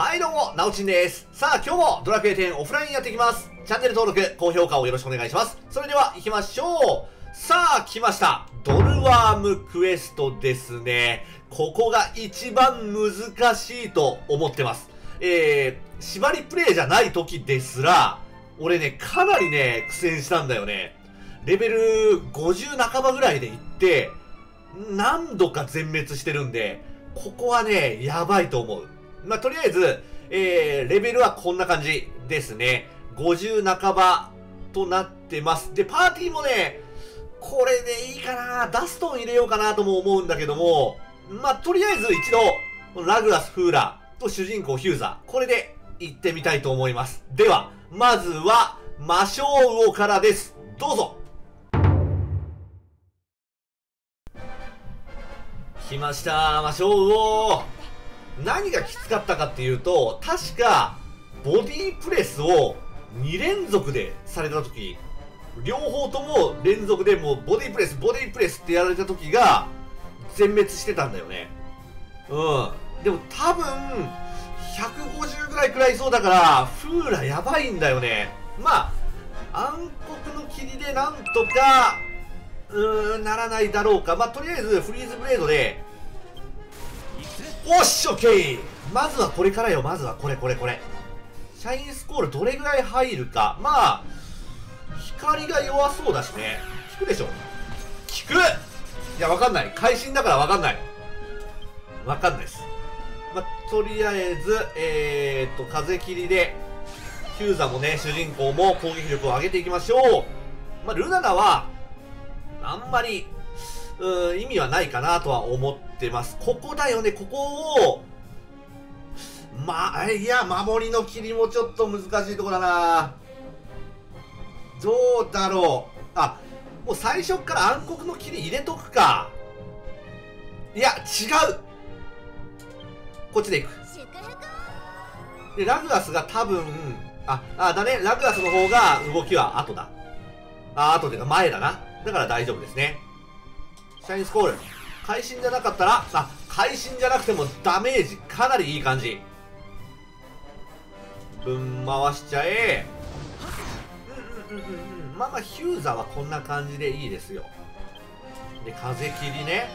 はいどうも、なおちんです。さあ今日もドラクエ10オフラインやっていきます。チャンネル登録、高評価をよろしくお願いします。それでは行きましょう。さあ来ました。ドルワームクエストですね。ここが一番難しいと思ってます。縛りプレイじゃない時ですら、俺ね、かなりね、苦戦したんだよね。レベル50半ばぐらいで行って、何度か全滅してるんで、ここはね、やばいと思う。まあ、とりあえず、レベルはこんな感じですね。50半ばとなってます。で、パーティーもね、これでいいかな。ダストン入れようかなとも思うんだけども、まあ、とりあえず一度、ラグラス・フーラと主人公ヒューザー、これで行ってみたいと思います。では、まずは、魔性魚からです。どうぞ。来ました、魔性魚。何がきつかったかっていうと、確かボディプレスを2連続でされた時、両方とも連続でもうボディプレスってやられた時が全滅してたんだよね。うん。でも多分150ぐらいくらいそうだから、フーラやばいんだよね。まあ暗黒の霧でなんとかならないだろうか。まあとりあえずフリーズブレードで、おっしょ、オッケー。まずはこれからよ、まずはこれ。シャインスコールどれぐらい入るか。まあ、光が弱そうだしね。効くでしょ。効く！いや、わかんない。会心だからわかんない。わかんないです。まあ、とりあえず、風切りで、ヒューザもね、主人公も攻撃力を上げていきましょう。まあ、ルナナは、あんまり、意味はないかなとは思ってます。ここだよね、ここを、いや、守りの霧もちょっと難しいとこだな。どうだろう。あ、もう最初から暗黒の霧入れとくか。いや、違う。こっちでいく。で、ラグアスが多分、だね、ラグアスの方が動きは後だ。後というか前だな。だから大丈夫ですね。シャインスコール。会心じゃなかったら、会心じゃなくてもダメージかなりいい感じ。ぶん回しちゃえ。まあ、ヒューザーはこんな感じでいいですよ。で、風切りね。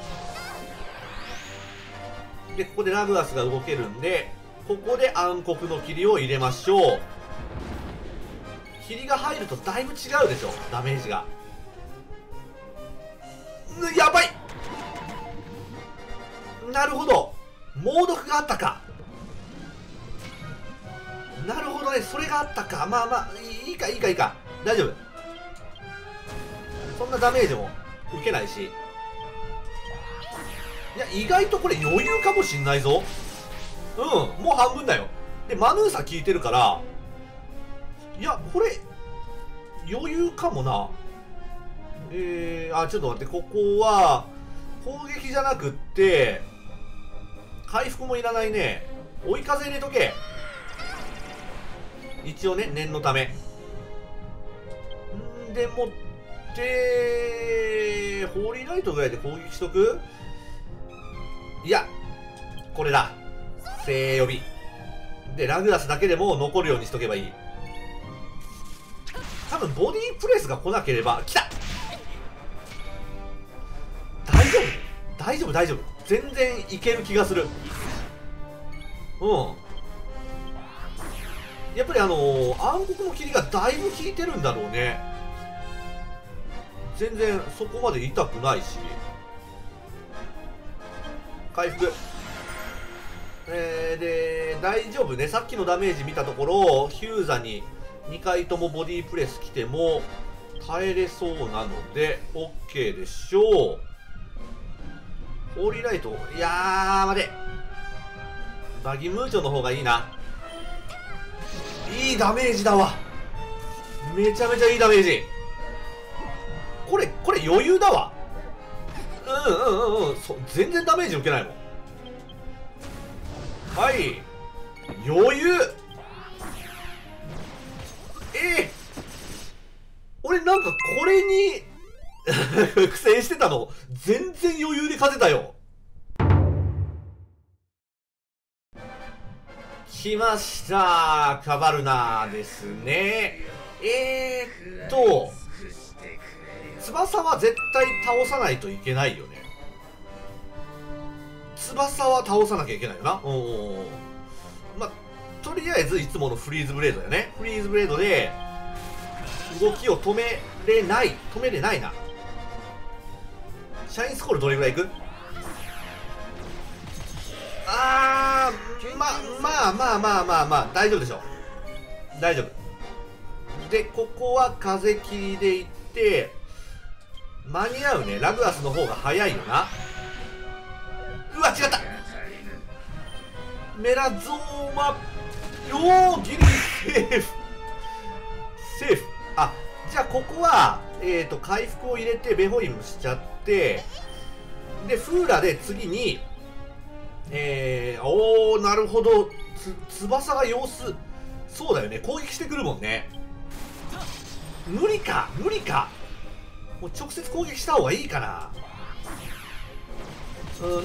で、ここでラグアスが動けるんで、ここで暗黒の霧を入れましょう。霧が入るとだいぶ違うでしょ、ダメージが。やばい。なるほど、猛毒があったか。なるほどね、それがあったか。いいか、大丈夫。そんなダメージも受けないし、いや意外とこれ余裕かもしんないぞ。うん、もう半分だよ。で、マヌーサ効いてるから、いやこれ余裕かもな。ちょっと待って、ここは攻撃じゃなくって回復もいらないね。追い風入れとけ、一応ね、念のため。んでもってホーリーライトぐらいで攻撃しとく。いや、これだ、聖呼びでラグラスだけでも残るようにしとけばいい。多分ボディープレスが来なければ。来た、大丈夫、全然いける気がする。やっぱり暗黒の霧がだいぶ効いてるんだろうね。全然そこまで痛くないし。回復、で大丈夫ね。さっきのダメージ見たところ、ヒューザに2回ともボディープレス来ても耐えれそうなので OK でしょう。ホーリーライト、いやー、待て。バギムーチョの方がいいな。いいダメージだわ。めちゃめちゃいいダメージ。これ余裕だわ。全然ダメージ受けないもん。はい。余裕。俺なんかこれに、苦戦してたの、全然余裕で勝てたよ。来ましたカバルナですね。翼は絶対倒さないといけないよね。翼は倒さなきゃいけないよな。まあ、とりあえずいつものフリーズブレードだよね。フリーズブレードで動きを止めれないな。シャインスコールどれぐらいいく？あー、まあ大丈夫でしょう。大丈夫で、ここは風切りでいって間に合うね。ラグアスの方が早いよな。うわ、違った。メラゾーマよー、ギリセーフ。あ、じゃあここは回復を入れてベホイムしちゃって、でフーラで次におー、なるほど。翼が様子そうだよね。攻撃してくるもんね。無理かもう直接攻撃した方がいいかな。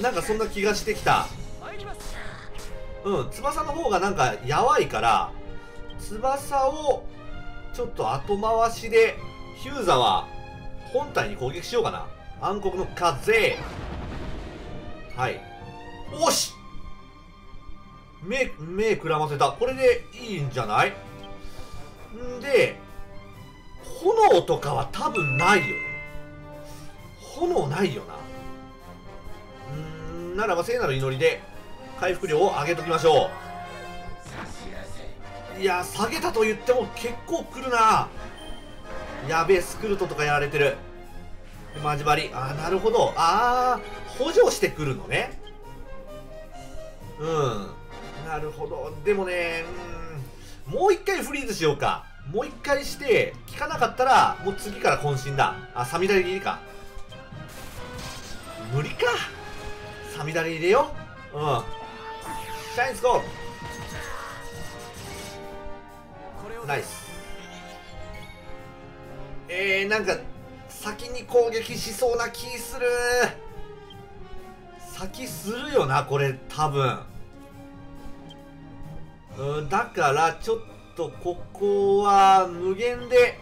なんかそんな気がしてきた。翼の方がなんかやわいから、翼をちょっと後回しでヒューザは本体に攻撃しようかな。暗黒の風、はい、おし、目くらませた。これでいいんじゃない？んで、炎とかは多分ないよね。炎ないよな。ならば聖なる祈りで回復量を上げときましょう。いや、下げたと言っても結構くるな。やべえ、スクルトとかやられてる。マジバリ。ああ、なるほど。ああ、補助してくるのね。なるほど。でもね、もう一回フリーズしようか。もう一回して効かなかったらもう次から渾身だ。あ、サミダリ入れか。無理か。サミダリ入れよう。シャインスゴール、ナイス。なんか先に攻撃しそうな気する。先するよな、これ多分。だからちょっとここは無限で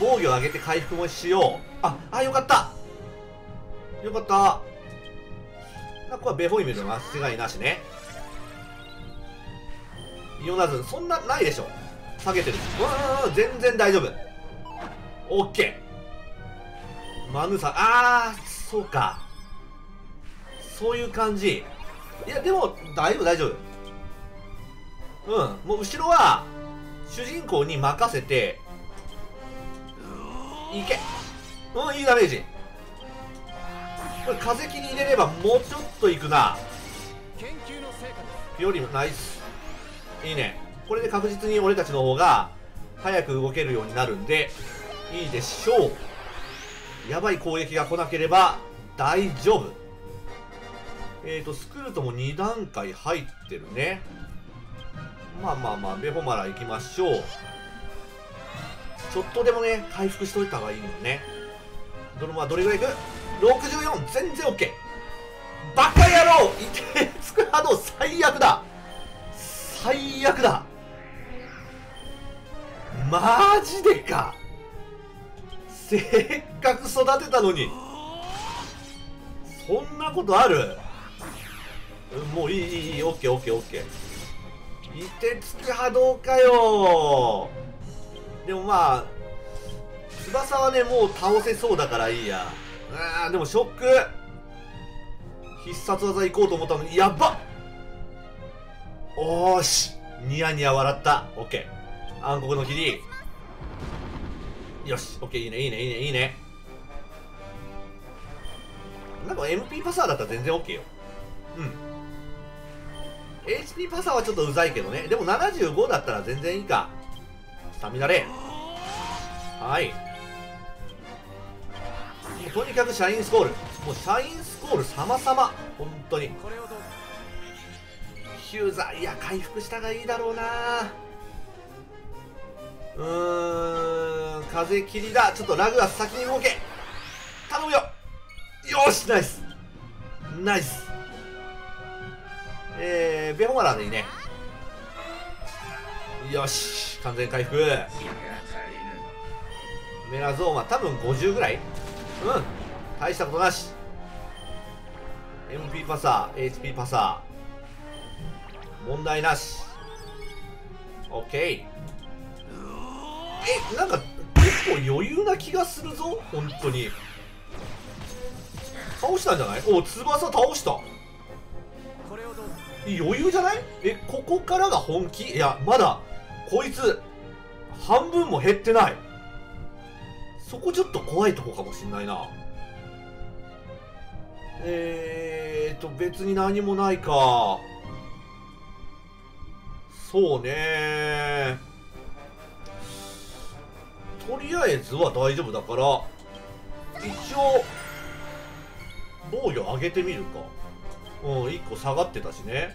防御を上げて回復もしよう。あ、よかったよかった。ここはベホイメで間違いなしね。イオナズンそんなないでしょ。下げてる。全然大丈夫。オッケー。マヌーさん、あー、そうか、そういう感じ。いや、でも大丈夫。もう後ろは主人公に任せていけ。いいダメージ。これ風切り入れればもうちょっといくな。よりもナイス。いいね。これで確実に俺たちの方が早く動けるようになるんでいいでしょう。やばい攻撃が来なければ大丈夫。スクルトも2段階入ってるね。まあベホマラ行きましょう。ちょっとでもね回復しといた方がいいもんね。ドルマはどれぐらいいく？ 64、 全然 OK。 バカ野郎、凍てつく波動、最悪だ。マジでか。せっかく育てたのにそんなことある？もういい、OKOKOK。凍てつく波動かよ。でもまあ翼はねもう倒せそうだからいいや。でもショック。必殺技行こうと思ったのにやっば。おーし、ニヤニヤ笑った。 OK、 暗黒の霧、よし OK。 いいね。なんか MP パサーだったら全然 OK よ。HP パサーはちょっとうざいけどね。でも75だったら全然いいか。スタミナレー、はい。もうとにかくシャインスコール、もうシャインスコール様々。本当にヒューザ、いや回復したがいいだろうな。風切りだ。ちょっとラグは先に動け、頼むよ。よし、ナイス。ベホマラーでいいね。よし、完全回復。メラゾーマ多分50ぐらい、うん、大したことなし。 MP パサー、HP パサー問題なし。 OK。 なんか結構余裕な気がするぞ。本当に倒したんじゃない？お、翼倒した。余裕じゃない？ここからが本気？いや、まだこいつ半分も減ってない。そこちょっと怖いとこかもしんないな。別に何もないか。そうね、とりあえずは大丈夫だから一応防御上げてみるか。うん、1個下がってたしね。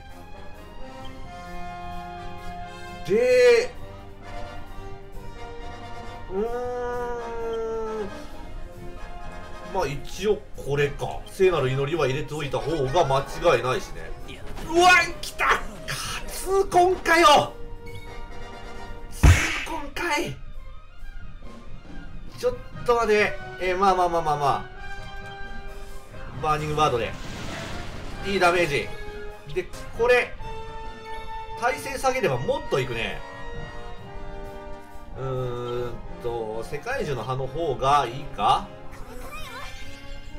で、まあ一応これか。聖なる祈りは入れておいた方が間違いないしね。うわ、来た！痛恨かよ！痛恨かい！ちょっと待て。まあまあまあまあまあ、バーニングバードでいいダメージで、これ耐性下げればもっといくね。世界樹の葉の方がいいか。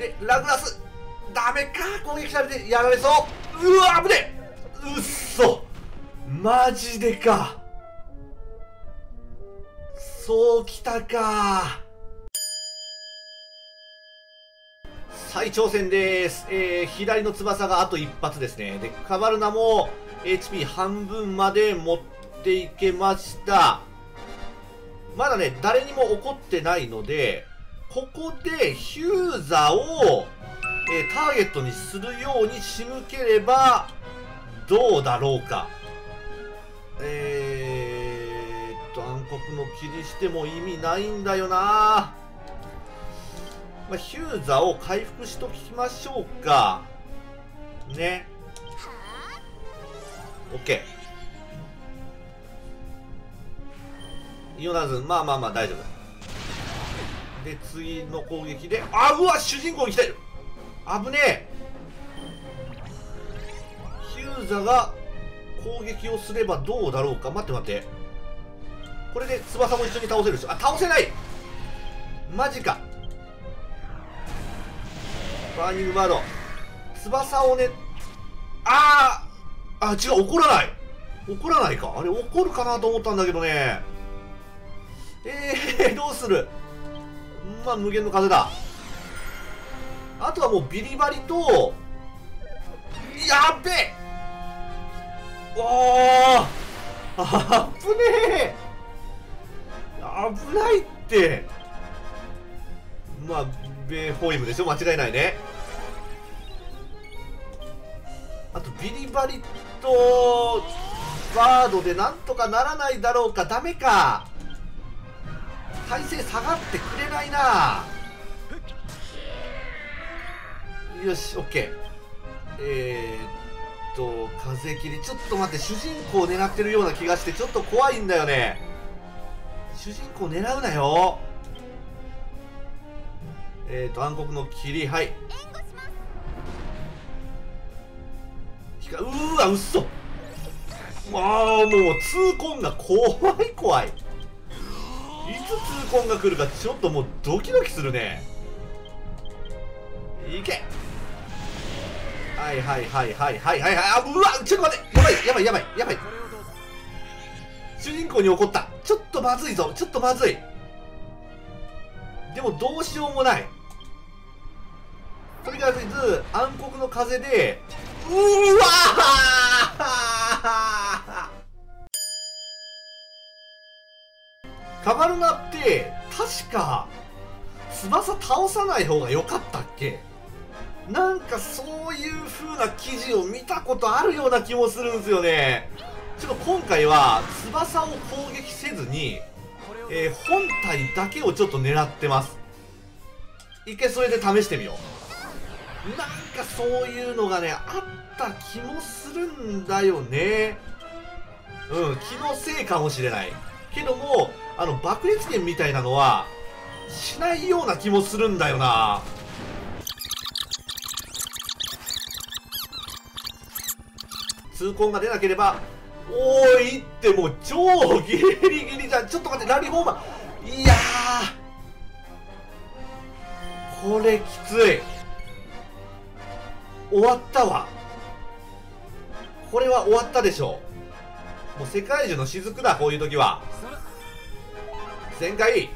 でラグラスダメか、攻撃されてやられそう。うわ、危ねえ。うっそ、マジでか。そうきたか。再挑戦でーす。左の翼があと一発ですね。で、カバルナも HP 半分まで持っていけました。まだね、誰にも怒ってないので、ここでヒューザを、ターゲットにするように仕向ければどうだろうか。暗黒の霧しても意味ないんだよな。ヒューザを回復しときましょうかね。 OK、 イオナズン、まあまあまあ大丈夫で、次の攻撃で、あ、うわ、主人公に来てる。危ねえ。ヒューザが攻撃をすればどうだろうか。待って待って、これで翼も一緒に倒せるし。あ、倒せない、マジか。バーニングバード、翼をね、あー、あ、違う、怒らない、怒らないか。あれ、怒るかなと思ったんだけどね。どうする。まあ無限の風だ。あとはもうビリバリと、やっべえ、おー、あぶねえ、危ないって。まあベーフォイムでしょ、間違いないね。あとビリバリとバードでなんとかならないだろうか。ダメか、体勢下がってくれないな。よし、 OK。 風切り、ちょっと待って、主人公を狙ってるような気がしてちょっと怖いんだよね。主人公狙うなよ。暗黒の霧、はい、うわ、うっそ、もう痛恨が怖い怖い。いつ痛恨が来るかちょっともうドキドキするね。いけ、はいはいはいはいはいはいはい。あ、うわ、ちょっと待って、やばいやばいやばいやばい。主人公に怒った、ちょっとまずいぞ、ちょっとまずい。でもどうしようもない。とりあえず暗黒の風で、うーわーカバルナって確か翼倒さない方が良かったっけ。なんかそういう風な記事を見たことあるような気もするんですよね。ちょっと今回は翼を攻撃せずに、本体だけをちょっと狙ってます。一回それで試してみよう。なんかそういうのがね、あった気もするんだよね。うん、気のせいかもしれないけども、爆裂剣みたいなのはしないような気もするんだよな。痛恨が出なければ、おーいってもう超ギリギリじゃん。ちょっと待って、ラリフォーマー、いやーこれきつい。終わったわ、これは。終わったでしょう。もう世界中の雫だ、こういう時は。旋回、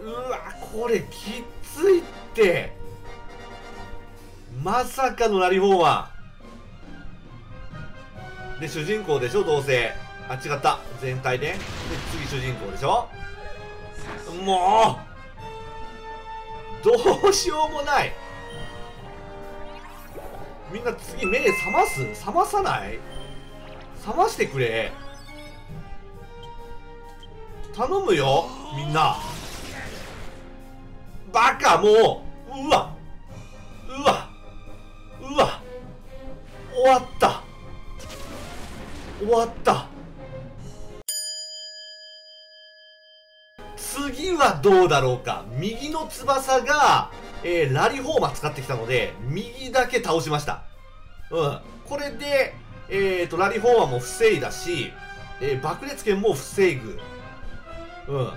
うわこれきついって。まさかのラリフォーマーで、主人公でしょ、どうせ。あ、違った。全体ね。で、次、主人公でしょ。もうどうしようもない。みんな次、目覚ます？覚まさない？覚ましてくれ。頼むよ、みんな。バカ、もう。うわ。うわ。うわ。終わった。終わった。次はどうだろうか。右の翼が、ラリフォーマー使ってきたので右だけ倒しました。うん、これで、ラリフォーマーも防いだし、爆裂剣も防ぐ。うん、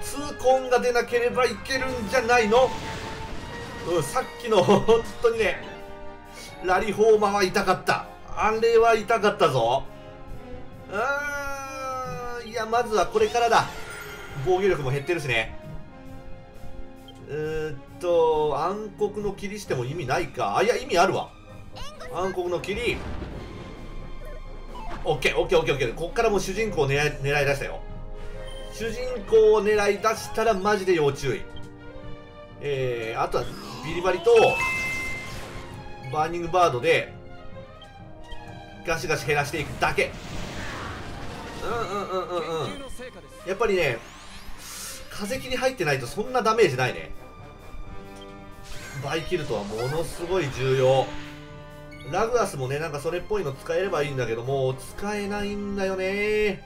痛恨が出なければいけるんじゃないの。うん、さっきの本当にね、ラリフォーマーは痛かった。あれは痛かったぞ。いや、まずはこれからだ。防御力も減ってるしね。暗黒の霧しても意味ないか。あ、いや、意味あるわ。暗黒の霧。オッケー、オッケー、オッケー、オッケー。こっからもう主人公を狙い出したよ。主人公を狙い出したらマジで要注意。あとはビリバリとバーニングバードでガシガシ減らしていくだけ。やっぱりね、風切り入ってないとそんなダメージないね。バイキルトはものすごい重要。ラグアスもね、なんかそれっぽいの使えればいいんだけども、使えないんだよね。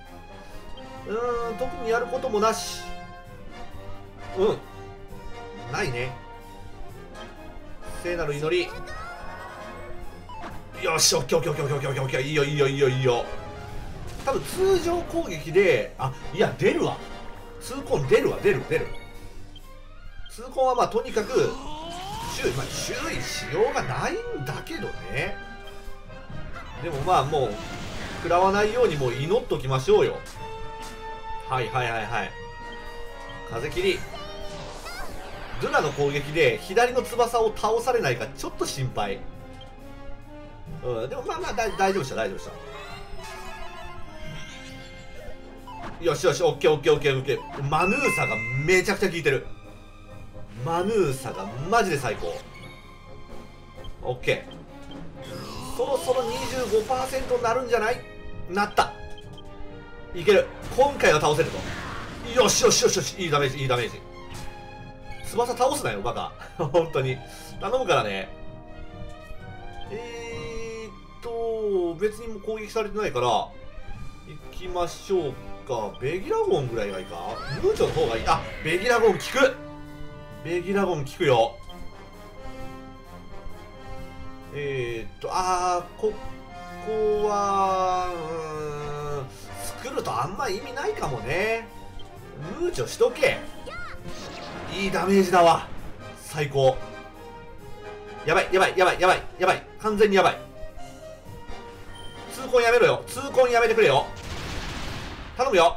特にやることもなし。うん、ないね。聖なる祈り。よし、オッケーオッケーオッケーオッケーオッケー。いいよいいよいいよいいよ。多分通常攻撃で、あ、いや出るわ。痛恨出るわ、出る。痛恨はまあとにかく注意、まあ、注意しようがないんだけどね。でもまあもう食らわないようにもう祈っときましょうよ。はいはいはいはい。風切り。ドゥナの攻撃で左の翼を倒されないかちょっと心配。うん、でもまあまあ大丈夫でした大丈夫でした。よしよし、オッケーオッケーオッケーオッケー。マヌーサがめちゃくちゃ効いてる。マヌーサがマジで最高。オッケー。そろそろ 25% になるんじゃない？なった。いける。今回は倒せるぞ。よしよしよしよし。いいダメージ、いいダメージ。翼倒すなよ、バカ。本当に。頼むからね。別にもう攻撃されてないから、行きましょうか。ベギラゴンぐらいがいいか。ムーチョの方がいい。あ、ベギラゴン効く。ベギラゴン効くよ。ここは作るとあんま意味ないかもね。ムーチョしとけ。いいダメージだわ。最高。やばいやばいやばいやばいやばい。完全にやばい。痛恨やめろよ。痛恨やめてくれよ。頼むよ。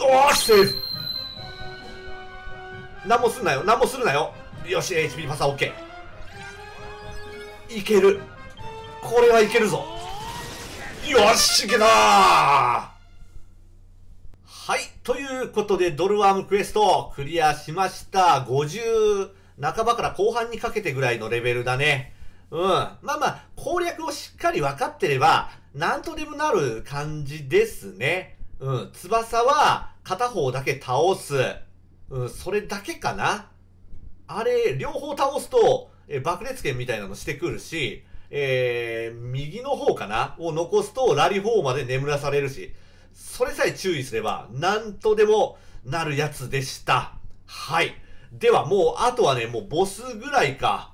おーし、セーフ。何もすんなよ、何もするなよ。よし、HP パサー OK。いける。これはいけるぞ。よし、いけたー。はい、ということで、ドルワームクエストクリアしました。50半ばから後半にかけてぐらいのレベルだね。うん。まあまあ、攻略をしっかり分かってれば、なんとでもなる感じですね。うん。翼は片方だけ倒す。うん。それだけかな。あれ、両方倒すと、爆裂剣みたいなのしてくるし、右の方かなを残すとラリ4まで眠らされるし、それさえ注意すれば何とでもなるやつでした。はい。ではもうあとはね、もうボスぐらいか。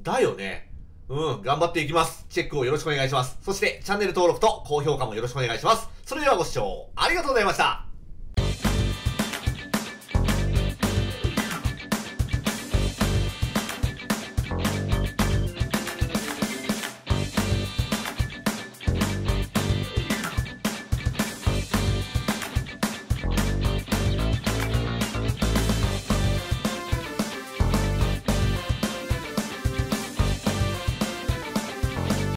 だよね。うん、頑張っていきます。チェックをよろしくお願いします。そしてチャンネル登録と高評価もよろしくお願いします。それではご視聴ありがとうございました。